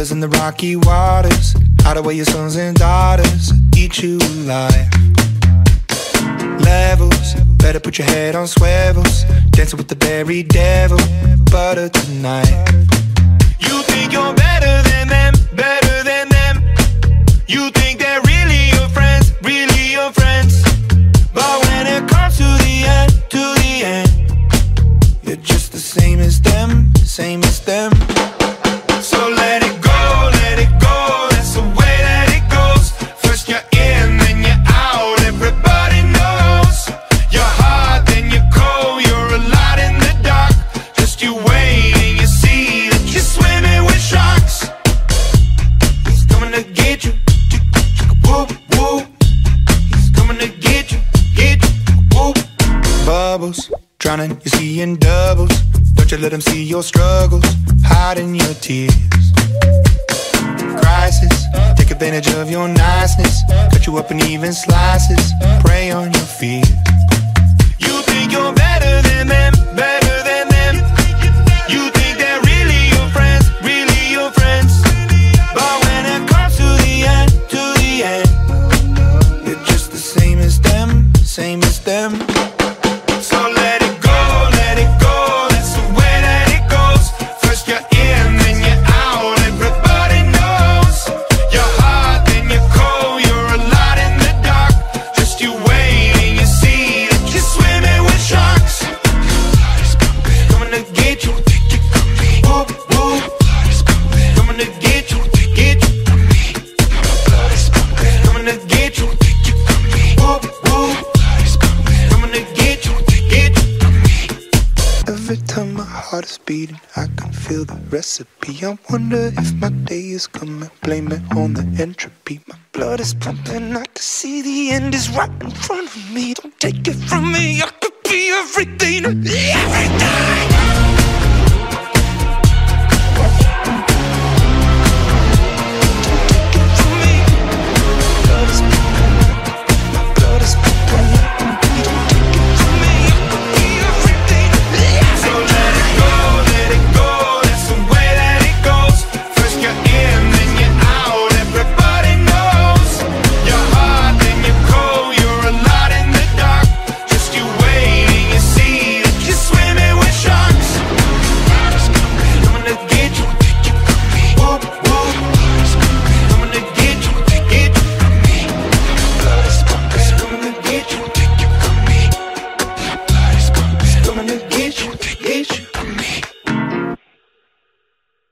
waters in the rocky waters. Hide away your sons and daughters, eat you alive. Levels, better put your head on swivels. Dancing with the very devil, butter tonight. You think you're better than them, better than them. You think they're really your friends, but when it comes to the end, you're just the same as them, same as them. So let it go, let it go. That's the way that it goes. First you're in, then you're out. Everybody knows. You're hot, then you're cold. You're a lot in the dark. Just you wait and you see that you're swimming with sharks. He's coming to get you. Whoop, whoop. He's coming to get you, get you. Whoop. Bubbles, drowning, you're seeing doubles. Don't you let them see your struggles, hiding your tears. Crisis, take advantage of your niceness, cut you up in even slices, prey on your fears. You think you're better than them, better than them. You think they're really your friends, but when it comes to the end, you're just the same as them, same as them. So let it go, let it go. I can feel the recipe. I wonder if my day is coming. Blame it on the entropy. My blood is pumping. I can see the end is right in front of me. Don't take it from me. I could be everything.